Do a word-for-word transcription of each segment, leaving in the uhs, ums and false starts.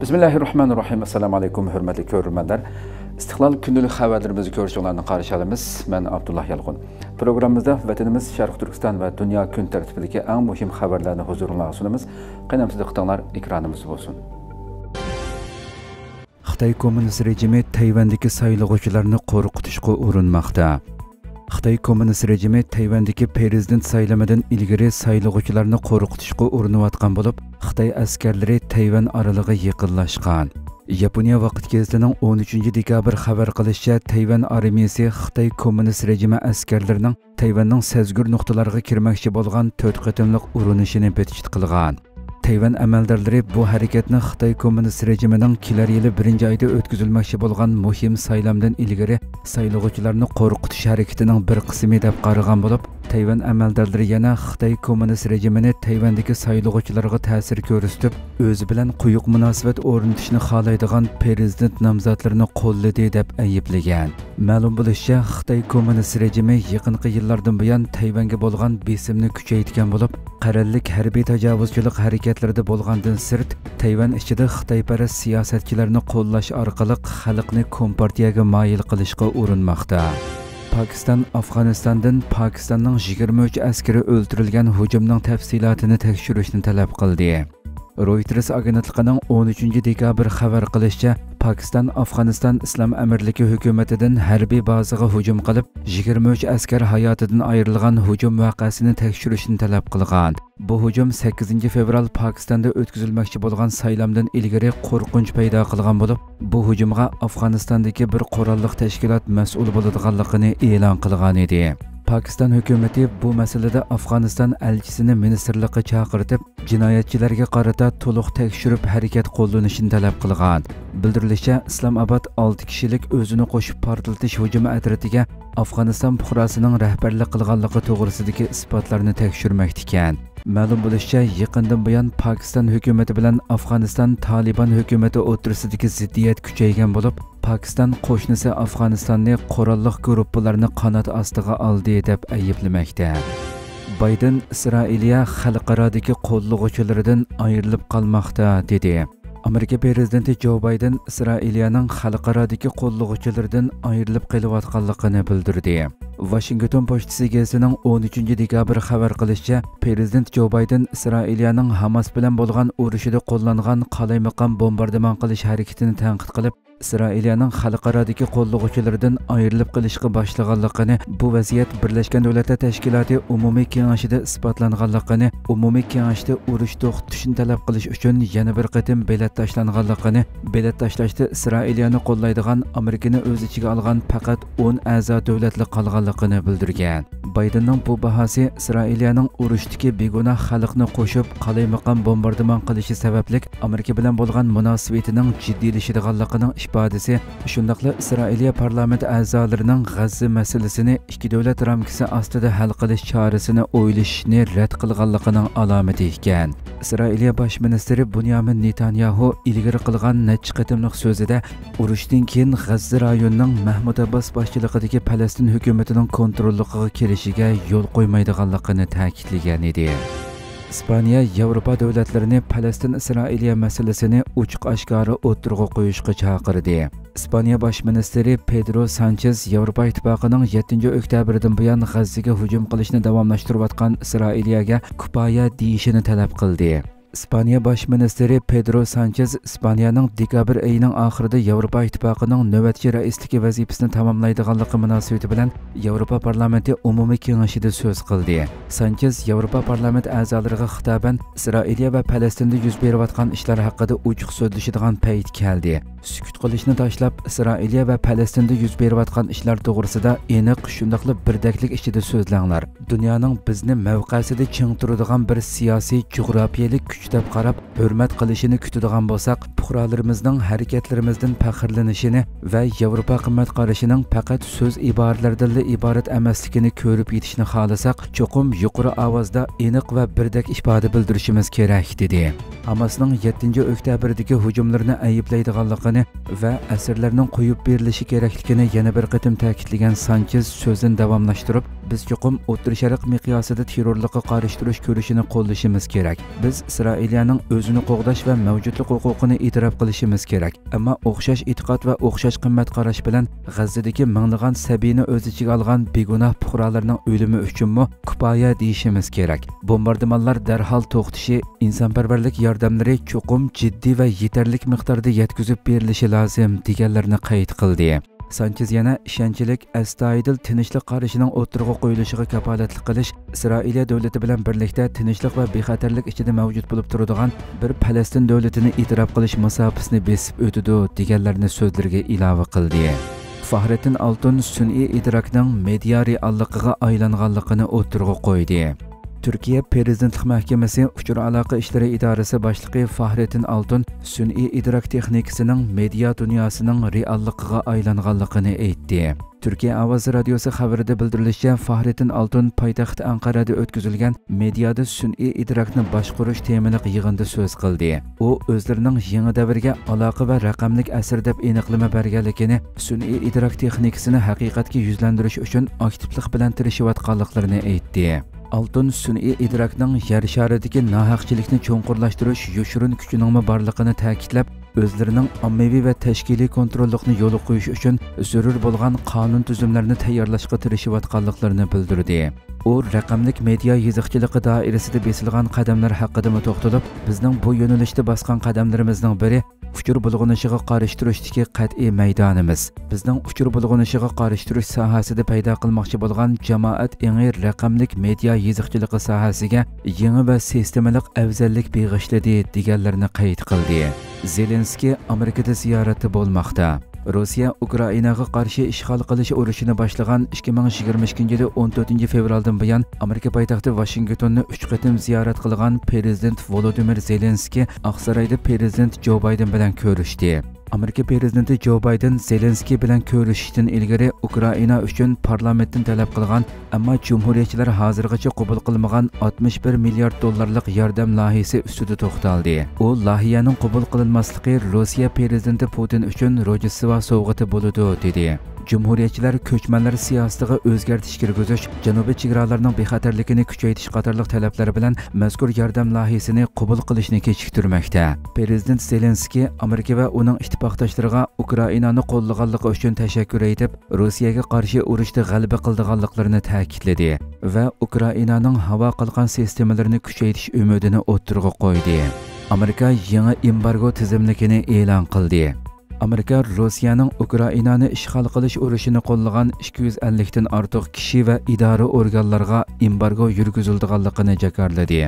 Bismillahirrahmanirrahim. Assalamu alaikum hürmetli görürmenler. İstiklal günlük haberlerimizi görüşenlerden karşılayalımız. Ben Abdullah Yılğun. Programımızda vatanımız Şarkî Türkistan ve dünya gün tertibideki en mühim haberlerini huzuruna sunumuz. Qanamsızlık tanlar ekranımız olsun. Xitay Komünist Rejimi Tayvan'daki sayılğıçılarını korkutuşqa urunmaqda. Xitay Komünist Rejimi Tayvan'daki prezident sayılamadan ilgiri sayılğıçılarını korkutuşqa urunuyotgan bolup, Xitay askerleri Tayvan aralığı yaqinlashqan. Yaponiya vaqt gezdining o'n uchinchi dekabr xabar qilishicha, Tayvan armiyasi Xitay Komünist Rejimi askerlarining Tayvanning sezgir nuqtalariga kirmoqchi bo'lgan to'rt qatimliq urinishini petishit qilgan. Tayvan amaldorlari bu harakatni Xitay Komünist Rejimining kelar yili birinchi oyda o'tkazilmoqchi bo'lgan muhim saylamdan ilgari saylovchilarni qo'rqitish harakatining bir qismi deb qaragan bo'lib, Tayvan amaldorlari yana Xitay Komünist Rejimini Tayvandagi saylovchilarga ta'sir ko'rsatib, o'zi bilan quyuq munosabat o'rnatishni xohlaydigan prezident nomzodlarini qo'lladi deb ayiblagan. Ma'lum bo'lishicha, Xitay Komünist Rejimi yaqinqi yillardan buyon Tayvanga bo'lgan besimni kuchaytirgan bo'lib, qarallik harbiy tajovuzchilik harakatlarida bo'lgandan sirt, Tayvan ichida Xitoyparast siyosatchilarni qo'llash orqali xalqni kompartiyaga moyil qilishga urinmoqda. Pakistan Afganistandan Pakistanning yigirma uch askari o'ldirilgan hujumning tafsilotini tekshirishni talab qildi. Reuters agentligining o'n uchinchi dekabr xabar qilishicha, Pakistan Afganistan İslam Emirliki hukumatidan harbiy bazaga hujum qilib, yigirma uch askar hayotidan ayrilgan hujum vaqasini tekshirishni talab qilgan. Bu hujum sakkizinchi fevral Pakistanda o'tkazilmoqchi bo'lgan saylamdan ilgari qo'rqinch paydo qilgan bo'lib, bu hujumga Afganistondagi bir qurolli tashkilot mas'ul bo'ladiganligini e'lon qilgan edi. Pakistan hükümeti bu meselede Afganistan elçisini ministerlikka chaqirtib, jinoyatchilarga qarata to'liq tekshirib harakat qo'llanishini talab qilgan. Bildirilishicha, Islomobod olti kishilik o'zini qo'shib portlatish hujumi atratiga Afganistan fuqarosining rahbarlik qilganligi to'g'risidagi isbotlarni tekshirmoqda ekan. Ma'lum bo'lishicha, yaqindan buyon Pakistan hukumati bilan Afganistan Taliban hukumati o'rtasidagi ziddiyat kuchaygan bo'lib, Pakistan qo'shnisi Afganistonni qurolli guruhlarni qanot ostiga oldi deb ayiblamoqda. Biden Isroiliya xalqarodagi qo'llovchilaridan ayrilib qolmoqda dedi. Amerika prezidenti Joe Biden Isroiliyaning xalqarodagi qo'llovchilaridan ayrilib qolayotganligini bildirdi. Washington Post gazetasining o'n uchinchi dekabr xabar qilishicha, prezident Joe Biden Isroiliyaning Hamas bilan bo'lgan urushida qo'llangan qalaymiqon bombardimon qilish harakatini tanqid qilib, Isroiliyaning xalqarodagi qo'llovchilaridan ayrilib qilishga boshlaganligini, bu vaziyat Birleşgan Davlatlar Tashkiloti umumiy kengashida isbotlanganligini, umumiy kengashda urush to'xtatishni talab qilish uchun yana bir qatim belat tashlanganligini, belat tashlashda Isroiliyani qo'llaydigan Amerikani o'z ichiga olgan faqat o'n a'zo davlatli qolgan bildirgan. Baydenning bu bahasi Isroiliyaning urushdagi begunoh xalqni qo'shib qalaymiqon bombardimon qilishi sababli Amerika bilan bo'lgan munosabatining jiddiylashidiganligining ifodasi, shundaqla Isroiliya parlamenti a'zolarining G'azza masalasini ikki davlat ramkisi ostida hal qilish chorasini o'ylashni rad qilganligining alomati ekan. Isroiliya bosh ministri Binyamin Netanyahu ilgari qilgan nechta qatimliq so'zida urushdan keyin G'azza rayonining Mehmed Abbas boshchiligidagi Palestin hukumati kontrolligiga kelishiga yo'l qo'ymaydiganligini ta'kidlagan edi. İspaniya Yavrupa davlatlarini Palestin Isroiliya masalasini ochiq-oshkora o'tirg'i qo'yishga chaqirdi. İspaniya bosh ministri Pedro Sanchez Yavrupa İhtipaqining yettinchi oktyabrdan buyon G'azzaga hujum qilishni davomlashtirayotgan Isroiliyaga kupaya deyishini talab qildi. İspaniya bosh ministri Pedro Sanchez İspaniyaning dekabr oyining oxirida Yevropa ittifoqining navbatchi raisligi vazifasini tamomlaydiganligi munosabati bilan Yevropa Parlamenti umumiy kengashida so'z qildi. Sanchez Yevropa Parlamenti a'zolariga xitoban Isroiliya va Falastinda yuz berayotgan ishlar haqida ochiq so'zlashadigan payt keldi. Sukut qilishni tashlab, Isroiliya va Falastinda yuz berayotgan ishlar to'g'risida aniq shundaqli birdaklik ichida so'zlanglar. Dunyoning bizni mavqesida ching turadigan bir siyosiy jug'rafiyalik deb qarab, hurmat qilishini kutadigan bo'lsak, fuqarolarimizning harakatlarimizdan faxrlanishini va Yevropa qimmat qarashining faqat so'z iboralaridan iborat emasligini ko'rib yetishni xohlasak, cho'qim yuqori ovozda aniq va birdek ifoda bildirishimiz kerak dedi. Hamasning yettinchi oktyabrdagi hujumlarini ayiblaydiganligini qilishini ve esirlerinin koyup birleşi gereklikini yana bir qitim ta'kidlagan Sanchez sözünü devamlaştırıp, biz çoqum o'tirishalik miqyosida terrorlikka qarshi ko'rishini qo'llashimiz kerak. Biz İsroiliyaning o'zini qo'g'dash ve mavjudlik huquqini e'tirof qilishimiz kerak. Ama o'xshash e'tiqod ve o'xshash qimmat qarash bilan G'azzadagi ming'lagan sabiyni o'z ichiga olgan begunoh fuqarolarning o'limi uchunmi kifoya deyishimiz kerak. Bombardimonlar derhal to'xtishi, insonparvarlik yordamlari çoqum ciddi ve yeterlik miqdorda yetkazib berilishi lozim deganlarini qayd qildi. Sanchez yana ishonchlik, astoydil tinchlik qarashining o'tirg'i qo'yilishiga kafolatlik qilish, İsroiliya davlati bilan birlikda tinchlik va bexatarlik ichida mavjud bo'lib turadigan bir Palestin davlatini e'tirof qilish masofasini besib o'tadi deganlarni so'zlarga ilova qildi. Fahrettin Altun sun'iy idrokning media realligiga aylanganligini o'tirg'i qo'ydi. Türkiye Prezidentlik Mahkemesi Uçur Alaqa İşleri İdarisi Başlığı Fahrettin Altun sün'i idrak texnikisinin media dünyasının reallıqığa aylanğanlıqını aytdi. Türkiye Avaz Radyosu xabarida bildirilishicha, Fahrettin Altun paytaxt Ankara'da ötküzülgen mediada sün'i idrakni başqurush temiliq yig'inda söz qildi. O, özlerinin yeni davrga alaqa ve raqamlik asr deb aniqlama berganligini, sün'i idrak texnikisini haqiqatga yuzlantirish uchun aktivlik bilan tirishayotganliklarini aytdi. Altun sün'i idrakning yer sharidagi nohaqchilikni cho'ng'irlashtirish yoshirin kuchining borligini ta'kidlab, o'zlarining ommaviy va tashkiliy kontrollikni yo'lga qo'yish uchun zarur bo'lgan qonun tuzumlarini tayyorlashga tirishayotganliklarini bildirdi. U raqamlik media yezig'chiligi doirasida besilgan qadamlar haqida to'xtalib, bizning bu yo'nalishda bosgan qadamlarimizning biri uchur bulg'unishiga qarshi turishdagi qat'iy maydonimiz. Bizning uchur bulg'unishiga qarshi turish sohasida paydo qilmoqchi bo'lgan jamoat engi raqamlik media yezig'chiligi sohasiga yangi va sistemalik afzallik beg'ishladi deganlarini qayd qildi. Zelenski Amerikada ziyorati bo'lmoqda. Rusya Ukraynaga qarshi ishg'ol qilish urushini boshlagan ikki ming yigirma ikkinchi yil o'n to'rtinchi fevraldan buyon Amerika poytaxti Washingtonni uch qatim ziyorat qilgan prezident Volodymyr Zelenski Oqsaroyda prezident Joe Biden bilan ko'rishdi. Amerika prezidenti Joe Biden Zelenski bilan ko'rishishdan ilgari Ukraina uchun parlamentdan talab qilgan, ammo Cumhuriyetçiler hozirgacha qabul qilmagan oltmish bir milliard dollarlik yordam loyihasi ustida to'xtaldi. U loyihaning qabul qilinmasligi Rossiya prezidenti Putin uchun rojisva sovg'ati bo'ladi dedi. Cumhuriyetçiler köçmenler siyasatiga o'zgartish kirgizish, janubiy chegaralarning bexatarligini kuchaytirish qatorliq talablar bilan mazkur yordam loyihasini qabul qilishni kechiktirmoqda. Prezident Zelenski Amerika va uning ittifoqdoshlariga Ukrainani qo'llaganligi uchun tashakkur etib, Rossiyaga qarshi urushda g'alaba qilganliklarini ta'kidladi va Ukrainaning havo qalqon sistemalarini kuchaytirish umidini o'tirg'i qo'ydi. Amerika yangi embargo tizimligini e'lon qildi. Amerika Rossiyaning Ukrainani ishg'ol qilish urushini qo'llagan ikki yuz ellik dan ortiq kishi va idora organlariga embargo yurgizilganligini jakarladi.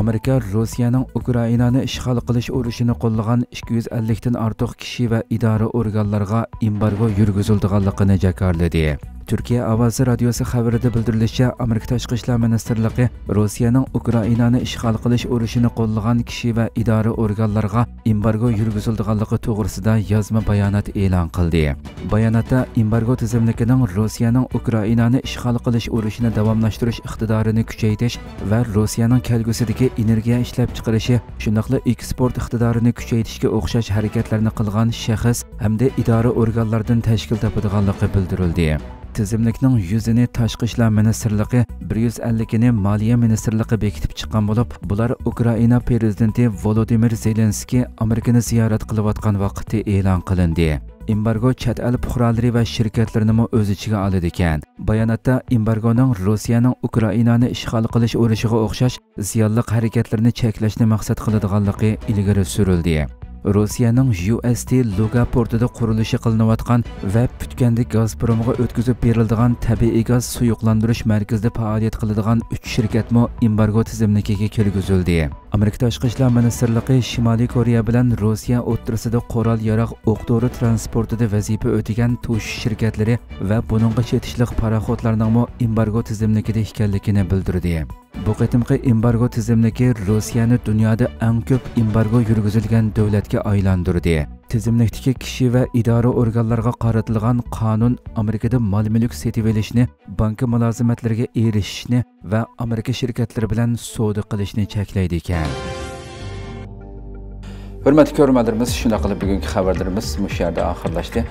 Amerika Rossiyaning Ukrainani ishg'ol qilish urushini qo'llagan ikki yuz ellik dan ortiq kishi va idora organlariga embargo yurgizilganligini jakarladi. Türkiye Avaz Radyosu xabarida bildirilishicha, Amerika Tashqi ishlar ministrligi Rossiyaning Ukrainani ishg'ol qilish urushini qo'llagan kishi va idora organlariga embargo yurgizilganligi to'g'risida yozma bayonot e'lon qildi. Bayonotda embargo tizimligining Rossiyaning Ukrainani ishg'ol qilish urushini davomlashtirish iqtidorini kuchaytirish va Rossiyaning kelgusidagi energiya ishlab chiqarishi, shuningdek eksport iqtidorini kuchaytirishga o'xshash harakatlarni qilgan shaxs hamda idora organlaridan tashkil topadiganligi bildirildi. Tizimlikning yuzini Tashqi ishlar ministrligi, bir yuz ellikini Maliya ministrligi bekitib chiqqan bo'lib, bular Ukraina prezidenti Volodymyr Zelenski Amerikani ziyorat qilayotgan vaqtda e'lon qilindi. Embargo chat el fuqarolari va shirkatlarini o'z ichiga oladi ekan. Bayonotda embargoning Rossiyaning Ukrainani ishg'ol qilish urushiga o'xshash ziyonli harakatlarni cheklashni maqsad qiladiganligi ilgari surildi. Rusiyaning J S S T Logaportida qurilishi qilinayotgan va Putkanda Gazpromga o'tkazib beriladigan tabiiy gaz suyuqlantirish markazida faoliyat qiladigan uch shirkatmo embargo tizimligiga kirgizildi. Amerika Tashqi ishlar ministrligi Shimoliy Koreya bilan Rusiya o'rtasida qurol-yarog' o'q-dori transportida vazifa o'tagan tush shirkatlari va buningga chetishlik paraxodlarning embargo tizimligida ekanligini bildirdi. Bu qitimqi embargo tizimligi Rossiyani dunyoda eng ko'p embargo yurgizilgan davlatga aylantirdi. Tizimlikdagi kishi va idora organlariga qaratilgan qonun Amerikada mol-mulk sotib olishni, banka mulozimatlariga erishishni va Amerika shirkatlari bilan savdo qilishni cheklaydi ekan. Hörmətli görmədərimiz, şuna qılıb bugünkü xəbərlərimiz məş yerdə axırlaşdı.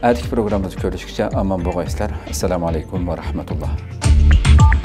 Ətik proqramımızı görüşkəcə aman boğayslar. Assalamu alaykum və rahmetullah.